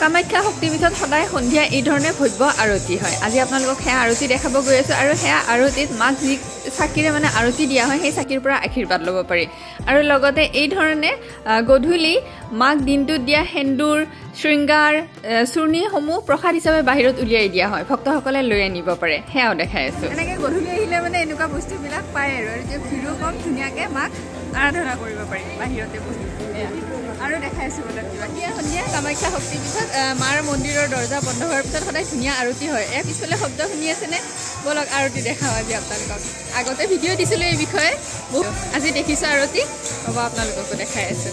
কামাখ্যা শক্তিপীঠত সদায় সন্ধিয়া এই ধৰনেৰ ভব্য আৰতি হয়। আজি আপোনালোক হেয়া আৰতি দেখাব গৈ আছো আৰু হেয়া আৰতিত মাক যি সাকিৰে মানে আৰতি দিয়া হয় সেই সাকিৰ পৰা আশীৰ্বাদ লব পাৰি। আৰু লগতে এই ধৰণে গধুলি মাক দিনটো দিয়া হেন্দুৰ শৃঙ্গাৰ চুৰ্ণী সমূহ প্ৰসাদ হিচাপে বাহিৰত উলিয়াই দিয়া হয়, ভক্তসকলে লৈ আনিব পাৰে। হেয়াও দেখাই আছো। এনেকৈ গধুলি আহিলে মানে এনেকুৱা বস্তুবিলাক পায় আৰু যে ভিডিও কম ধুনিয়াকে মাক আৰাধনা কৰিব পাৰি বাহিৰতে বহি। আৰু দেখাইছো বলক কিবা কি সন্ধিয়া কামাখ্যা শক্তিপীঠত মাৰ মন্দিৰৰ দৰ্জা বন্ধ হোৱাৰ পিছত সদায় ধুনীয়া আৰতি হয়। এই পিছলে শব্দ শুনি আছেনে? বলক আৰতি দেখাও আজি আপোনালোকক। আগতে ভিডিঅ' দিছিলোঁ এই বিষয়ে, আজি দেখিছোঁ আৰতি, হ'ব আপোনালোককো দেখাই আছোঁ।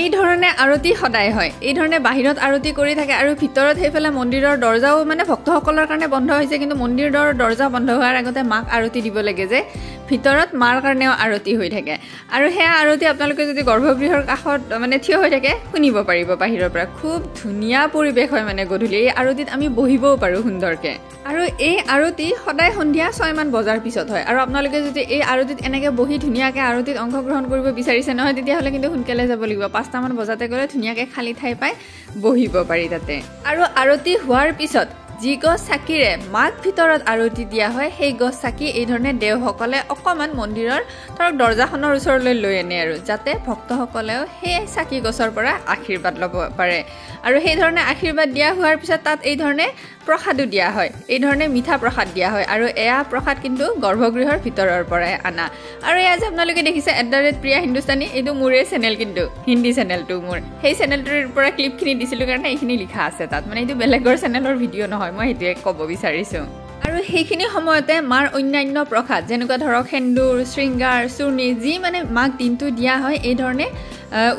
এই ধৰণে আৰতি সদায় হয়। এই ধৰণে বাহিৰত আৰতি কৰি থাকে আৰু ভিতৰত সেইফালে মন্দিৰৰ দৰ্জাও মানে ভক্তসকলৰ কাৰণে বন্ধ হৈছে, কিন্তু মন্দিৰৰ দৰ্জা বন্ধ হোৱাৰ আগতে মাক আৰতি দিব লাগে যে ভিতৰত মাৰ কাৰণেও আৰতি হৈ থাকে। আৰু সেয়া আৰতি আপোনালোকে যদি গৰ্ভগৃহৰ কাষত মানে থিয় হৈ থাকে শুনিব পাৰিব বাহিৰৰ পৰা। খুব ধুনীয়া পৰিৱেশ হয় মানে গধূলি। এই আৰতিত আমি বহিবও পাৰোঁ সুন্দৰকৈ। আৰু এই আৰতি সদায় সন্ধিয়া ৬মান বজাৰ পিছত হয়। আৰু আপোনালোকে যদি এই আৰতিত এনেকৈ বহি ধুনীয়াকৈ আৰতিত অংশগ্ৰহণ কৰিব বিচাৰিছে নহয়, তেতিয়াহ'লে কিন্তু সোনকালে যাব লাগিব। ৫টামান বজাতে গ'লে ধুনীয়াকৈ খালী ঠাই পাই বহিব পাৰি তাতে। আৰু আৰতি হোৱাৰ পিছত যি গছ চাকিৰে মাক ভিতৰত আৰতি দিয়া হয় সেই গছ চাকি এই ধৰণে দেওসকলে অকণমান মন্দিৰৰ ধৰক দৰ্জাখনৰ ওচৰলৈ লৈ আনে আৰু যাতে ভক্তসকলেও সেই চাকি গছৰ পৰা আশীৰ্বাদ ল'ব পাৰে। আৰু সেই ধৰণে আশীৰ্বাদ দিয়া হোৱাৰ পিছত তাত এই ধৰণে প্ৰসাদো দিয়া হয়। এই ধৰণে মিঠা প্ৰসাদ দিয়া হয় আৰু এয়া প্ৰসাদ কিন্তু গৰ্ভগৃহৰ ভিতৰৰ পৰাই আনা। আৰু এয়া যে আপোনালোকে দেখিছে @priya hindustani, এইটো মোৰে চেনেল, কিন্তু হিন্দী চেনেলটো মোৰ। সেই চেনেলটোৰ পৰা ক্লিপখিনি দিছিলোঁ কাৰণে এইখিনি লিখা আছে তাত, মানে এইটো বেলেগৰ চেনেলৰ ভিডিঅ' নহয়, মই সেইটোৱে ক'ব বিচাৰিছোঁ। আৰু সেইখিনি সময়তে মাৰ অন্যান্য প্ৰসাদ যেনেকুৱা ধৰক সেন্দুৰ, শৃংগাৰ, চুৰ্ণী যি মানে মাক দিনটো দিয়া হয় এই ধৰণে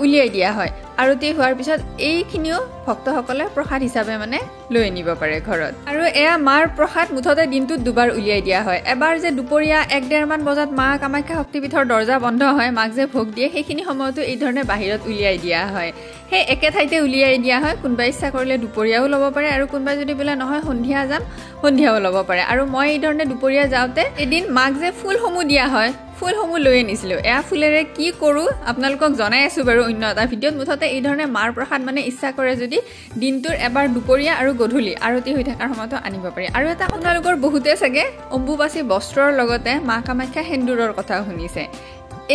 উলিয়াই দিয়া হয়। আৰতি হোৱাৰ পিছত এইখিনিও ভক্তসকলে প্ৰসাদ হিচাপে মানে লৈ নিব পাৰে ঘৰত। আৰু এয়া মাৰ প্ৰসাদ মুঠতে দিনটোত দুবাৰ উলিয়াই দিয়া হয়। এবাৰ যে দুপৰীয়া ১-১.৫মান বজাত মা কামাখ্যা শক্তিপীঠৰ দৰ্জা বন্ধ হয়, মাক যে ভোগ দিয়ে সেইখিনি সময়তো এই ধৰণে বাহিৰত উলিয়াই দিয়া হয়। সেই একে ঠাইতে উলিয়াই দিয়া হয়। কোনোবাই ইচ্ছা কৰিলে দুপৰীয়াও ল'ব পাৰে আৰু কোনোবাই যদি বোলে নহয় সন্ধিয়া যাম সন্ধিয়াও ল'ব পাৰে। আৰু মই এই ধৰণে দুপৰীয়া যাওঁতে এদিন মাক যে ফুলসমূহ দিয়া হয় ফুলসমূহ লৈ আনিছিলোঁ। এয়া ফুলেৰে কি কৰোঁ আপোনালোকক জনাই আছোঁ বাৰু অন্য এটা ভিডিঅ'ত। মুঠতে এই ধৰণে মাৰ প্ৰসাদ মানে ইচ্ছা কৰে যদি দিনটোৰ এবাৰ দুপৰীয়া আৰু গধূলি আৰতি হৈ থকাৰ সময়তো আনিব পাৰি। আৰু এটা আপোনালোকৰ বহুতে চাগে অম্বুবাচী বস্ত্ৰৰ লগতে মা কামাখ্যা সেন্দুৰৰ কথা শুনিছে।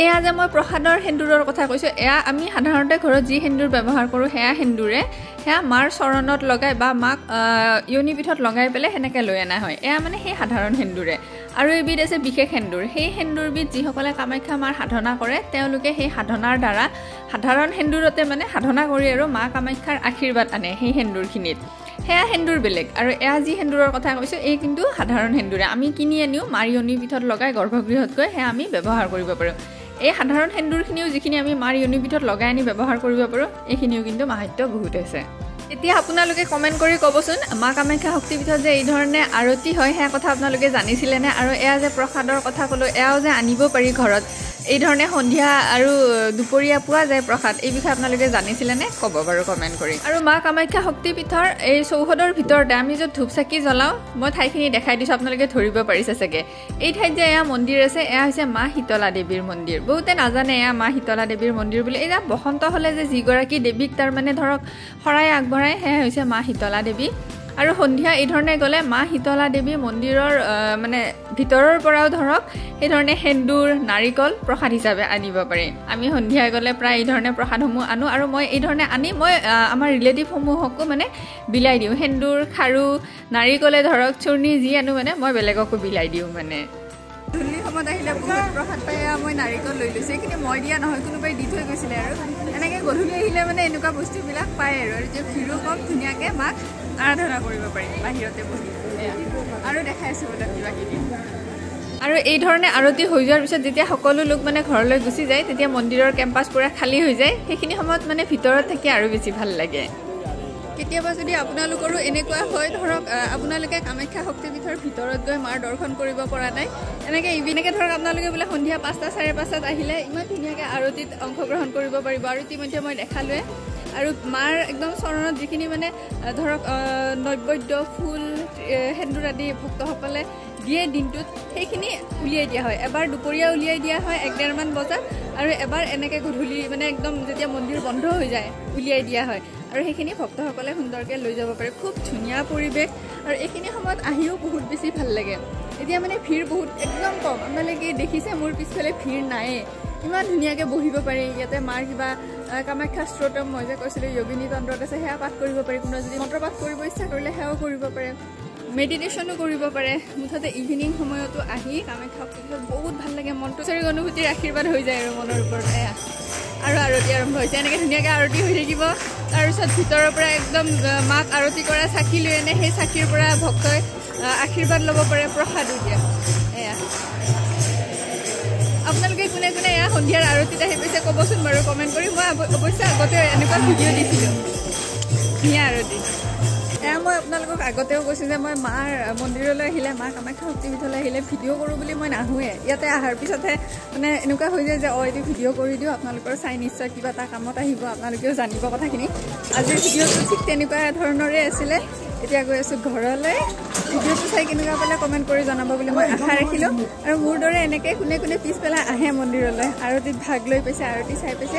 এয়া যে মই প্ৰসাদৰ সেন্দুৰৰ কথা কৈছোঁ, এয়া আমি সাধাৰণতে ঘৰত যি সেন্দুৰ ব্যৱহাৰ কৰোঁ সেয়া সেন্দুৰে সেয়া মাৰ চৰণত লগাই বা মাক ইয়নি পিঠত লগাই পেলাই সেনেকৈ লৈ অনা হয়। এয়া মানে সেই সাধাৰণ সেন্দুৰে। আৰু এবিধ আছে বিশেষ সেন্দুৰ। সেই সেন্দুৰবিধ যিসকলে কামাখ্যা মাৰ সাধনা কৰে তেওঁলোকে সেই সাধনাৰ দ্বাৰা সাধাৰণ সেন্দুৰতে মানে সাধনা কৰি আৰু মা কামাখ্যাৰ আশীৰ্বাদ আনে সেই সেন্দুৰখিনিত। সেয়া সেন্দুৰ বেলেগ। আৰু এয়া যি সেন্দুৰৰ কথা কৈছোঁ এই কিন্তু সাধাৰণ সেন্দুৰে আমি কিনি আনিও মাৰ ইয়নিৰ পিঠত লগাই গৰ্ভগৃহত গৈ সেয়া আমি ব্যৱহাৰ কৰিব পাৰোঁ। এই সাধাৰণ সেন্দুৰখিনিও যিখিনি আমি মাৰ ইয়নিৰ পিঠত লগাই আনি ব্যৱহাৰ কৰিব পাৰোঁ, এইখিনিও কিন্তু মাহাত্ম্য বহুত আছে। এতিয়া আপোনালোকে কমেণ্ট কৰি ক'বচোন মা কামাখ্যা শক্তিপীঠত যে এই ধৰণে আৰতি হয় সেয়া কথা আপোনালোকে জানিছিলেনে? আৰু এয়া যে প্ৰসাদৰ কথা ক'লোঁ এয়াও যে আনিব পাৰি ঘৰত এই ধৰণে সন্ধিয়া আৰু দুপৰীয়া পোৱা যায় প্ৰসাদ, এই বিষয়ে আপোনালোকে জানিছিলেনে? ক'ব বাৰু কমেণ্ট কৰি। আৰু মা কামাখ্যা শক্তিপীঠৰ এই চৌহদৰ ভিতৰতে আমি য'ত ধূপ চাকি জ্বলাওঁ মই ঠাইখিনি দেখাই দিছোঁ, আপোনালোকে ধৰিব পাৰিছে চাগে। এই ঠাইত যে এয়া মন্দিৰ আছে এয়া হৈছে মা শীতলা দেৱীৰ মন্দিৰ। বহুতে নাজানে এয়া মা শীতলা দেৱীৰ মন্দিৰ বুলি। এয়া বসন্ত হ'লে যে যিগৰাকী দেৱীক তাৰমানে ধৰক শৰাই আগবঢ়ায় সেয়া হৈছে মা শীতলা দেৱী। আৰু সন্ধিয়া এই ধৰণে গ'লে মা শীতলা দেৱী মন্দিৰৰ মানে ভিতৰৰ পৰাও ধৰক এই ধৰণে সেন্দুৰ, নাৰিকল প্ৰসাদ হিচাপে আনিব পাৰি। আমি সন্ধিয়া গ'লে প্ৰায় এই ধৰণে প্ৰসাদসমূহ আনো। আৰু মই এই ধৰণে আনি মই আমাৰ ৰিলেটিভসমূহকো মানে বিলাই দিওঁ। সেন্দুৰ, খাৰু, নাৰিকলে ধৰক চুৰ্ণি যি আনো মানে মই বেলেগকো বিলাই দিওঁ। মানে ধূলি সময়ত আহিলে পুনৰ প্ৰসাদ পাই মই নাৰিকল লৈ লৈছোঁ। এইখিনি মই দিয়া নহয়, কোনোবাই দি থৈ গৈছিলে। আৰু এনেকৈ গধূলি আহিলে মানে এনেকুৱা বস্তুবিলাক পায় আৰু যে ভিৰো কম ধুনীয়াকৈ মাক আৰাধনা কৰিব পাৰি বাহিৰতে বহি। আৰু দেখাইছোঁ বলক কিবা কিবি। আৰু এই ধৰণে আৰতি হৈ যোৱাৰ পিছত যেতিয়া সকলো লোক মানে ঘৰলৈ গুচি যায় তেতিয়া মন্দিৰৰ ক্যাম্পাস পুৰা খালি হৈ যায় সেইখিনি সময়ত মানে ভিতৰত থাকি আৰু বেছি ভাল লাগে কেতিয়াবা যদি আপোনালোকৰো এনেকুৱা হয় ধৰক আপোনালোকে কামাখ্যা শক্তিপীঠৰ ভিতৰত গৈ মাৰ দৰ্শন কৰিব পৰা নাই এনেকে ইভিনেকে ধৰক আপোনালোকে বোলে সন্ধিয়া 5টা 5:30 টাত আহিলে ইমান ধুনীয়াকৈ আৰতিত অংশগ্ৰহণ কৰিব পাৰিব আৰু ইতিমধ্যে মই দেখালুৱে আৰু মাৰ একদম চৰণত যিখিনি মানে ধৰক নৈবদ্য ফুল হেন্দুৰাদি ভক্তসকলে দিয়ে দিনটোত সেইখিনি উলিয়াই দিয়া হয় এবাৰ দুপৰীয়া উলিয়াই দিয়া হয় 1:30 মান বজাত আৰু এবাৰ এনেকে গধূলি মানে একদম যেতিয়া মন্দিৰ বন্ধ হৈ যায় উলিয়াই দিয়া হয় আৰু সেইখিনি ভক্তসকলে সুন্দৰকৈ লৈ যাব পাৰে খুব ধুনীয়া পৰিবেশ আৰু এইখিনি সময়ত আহিও বহুত বেছি ভাল লাগে এতিয়া মানে ভিৰ বহুত একদম কম আপোনালোকে দেখিছে মোৰ পিছফালে ভিৰ নাই ইমান ধুনীয়াকৈ বহিব পাৰি ইয়াতে মাৰ কিবা কামাখ্যা স্তোত্ৰম মই যে কৈছিল যোগিনী তন্ত্ৰত আছে সেয়া পাঠ কৰিব পাৰি কোনোবা যদি মন্ত্ৰ পাঠ কৰিব ইচ্ছা কৰিলে সেয়াও কৰিব পাৰে মেডিটেশনও কৰিব পাৰে মুঠতে ইভিনিং সময়তো আহি কামাখ্যা বহুত ভাল লাগে মনটো চৰি অনুভূতিৰ আশীৰ্বাদ হৈ যায় আৰু মনৰ ওপৰত এয়া আৰু আৰতি আৰম্ভ হৈছে এনেকৈ ধুনীয়াকৈ আৰতি হৈ থাকিব তাৰপিছত ভিতৰৰ পৰা একদম মাক আৰতি কৰা চাকি লৈ এনে সেই চাকিৰ পৰা ভক্তই আশীৰ্বাদ ল'ব পাৰে প্ৰসাদো দিয়ে এয়া আপোনালোকে কোনে কোনে এয়া সন্ধিয়াৰ আৰতিত আহি পাইছে ক'বচোন বাৰু কমেণ্ট কৰি মই অৱশ্যে আগতে এনেকুৱা ভিডিঅ' দিছিলোঁ ধুনীয়া আৰতি এয়া মই আপোনালোকক আগতেও কৈছোঁ যে মই মাৰ মন্দিৰলৈ আহিলে মা কামাখ্যা শক্তিপীঠলৈ আহিলে ভিডিঅ' কৰোঁ বুলি মই নাহোঁৱে ইয়াতে অহাৰ পিছতহে মানে এনেকুৱা হৈ যায় যে অঁ এইটো ভিডিঅ' কৰি দিওঁ আপোনালোকৰ চাই নিশ্চয় কিবা এটা কামত আহিব আপোনালোকেও জানিব কথাখিনি আজিৰ ভিডিঅ'টো ঠিক তেনেকুৱা ধৰণৰে আছিলে এতিয়া গৈ আছোঁ ঘৰলৈ ভিডিঅ'টো চাই কেনেকুৱা পালে কমেণ্ট কৰি জনাব বুলি মই আশা ৰাখিলোঁ আৰু মোৰ দৰে এনেকৈ কোনে কোনে পিছবেলা আহে মন্দিৰলৈ আৰতিত ভাগ লৈ পাইছে আৰতি চাই পাইছে